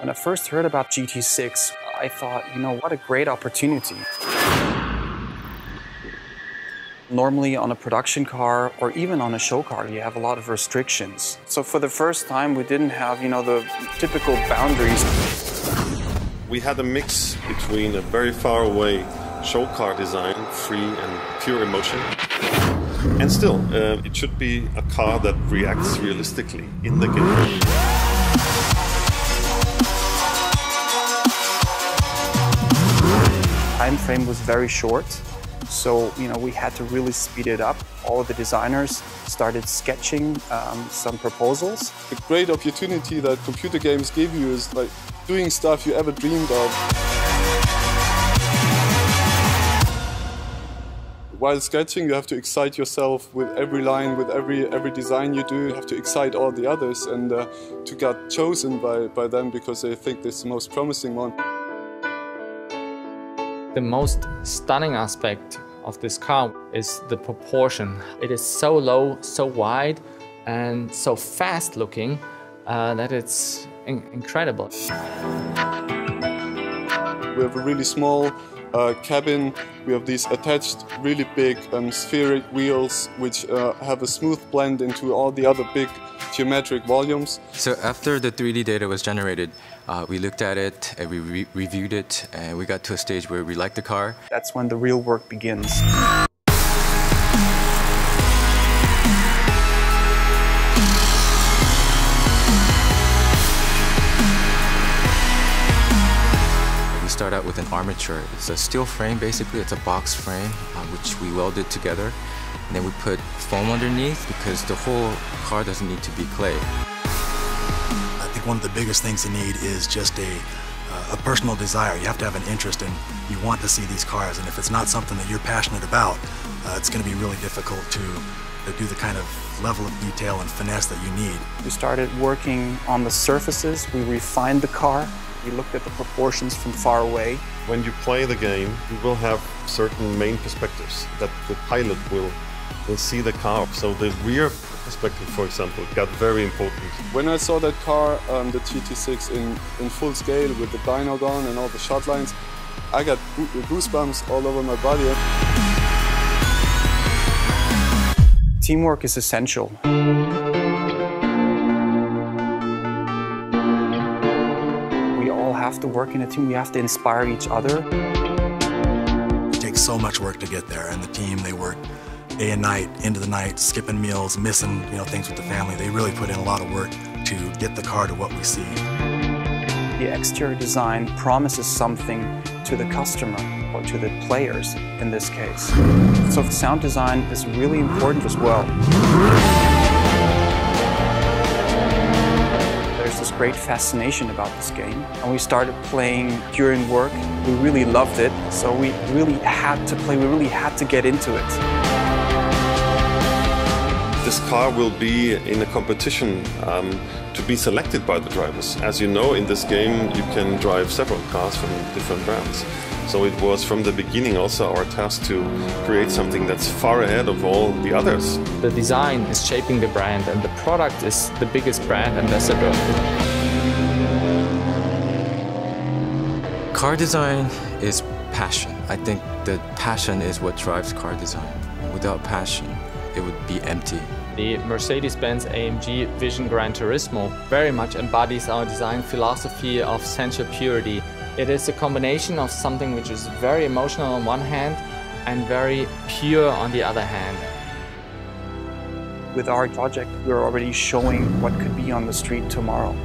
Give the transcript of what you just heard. When I first heard about GT6, I thought, you know, what a great opportunity. Normally on a production car or even on a show car, you have a lot of restrictions. So for the first time, we didn't have, you know, the typical boundaries. We had a mix between a very far away show car design, free and pure emotion. And still, it should be a car that reacts realistically in the game. Time frame was very short. So, you know, we had to really speed it up. All the designers started sketching some proposals. The great opportunity that computer games give you is like doing stuff you ever dreamed of. While sketching, you have to excite yourself with every line, with every design you do. You have to excite all the others and to get chosen by them because they think this is the most promising one. The most stunning aspect of this car is the proportion. It is so low, so wide and so fast looking that it's incredible. We have a really small cabin. We have these attached really big spherical wheels which have a smooth blend into all the other big geometric volumes. So after the 3D data was generated, we looked at it and we reviewed it and we got to a stage where we liked the car. That's when the real work begins. Start out with an armature. It's a steel frame, basically. It's a box frame, which we welded together. And then we put foam underneath because the whole car doesn't need to be clay. I think one of the biggest things you need is just a personal desire. You have to have an interest and you want to see these cars. And if it's not something that you're passionate about, it's going to be really difficult to do the kind of level of detail and finesse that you need. We started working on the surfaces. We refined the car. We looked at the proportions from far away. When you play the game, you will have certain main perspectives that the pilot will see the car. So the rear perspective, for example, got very important. When I saw that car, the GT6 in full scale with the dyno gone and all the shot lines, I got goosebumps all over my body. Teamwork is essential. To work in a team, we have to inspire each other. It takes so much work to get there, and the team, they work day and night, into the night, skipping meals, missing, you know, things with the family. They really put in a lot of work to get the car to what we see. The exterior design promises something to the customer or to the players in this case. So sound design is really important as well. This great fascination about this game, and we started playing during work. We really loved it, so we really had to play, we really had to get into it. This car will be in a competition to be selected by the drivers. As you know, in this game you can drive several cars from different brands. So it was from the beginning also our task to create something that's far ahead of all the others. The design is shaping the brand and the product is the biggest brand ambassador. Car design is passion. I think that passion is what drives car design. Without passion, it would be empty. The Mercedes-Benz AMG Vision Gran Turismo very much embodies our design philosophy of sensual purity. It is a combination of something which is very emotional on one hand and very pure on the other hand. With our project, we're already showing what could be on the street tomorrow.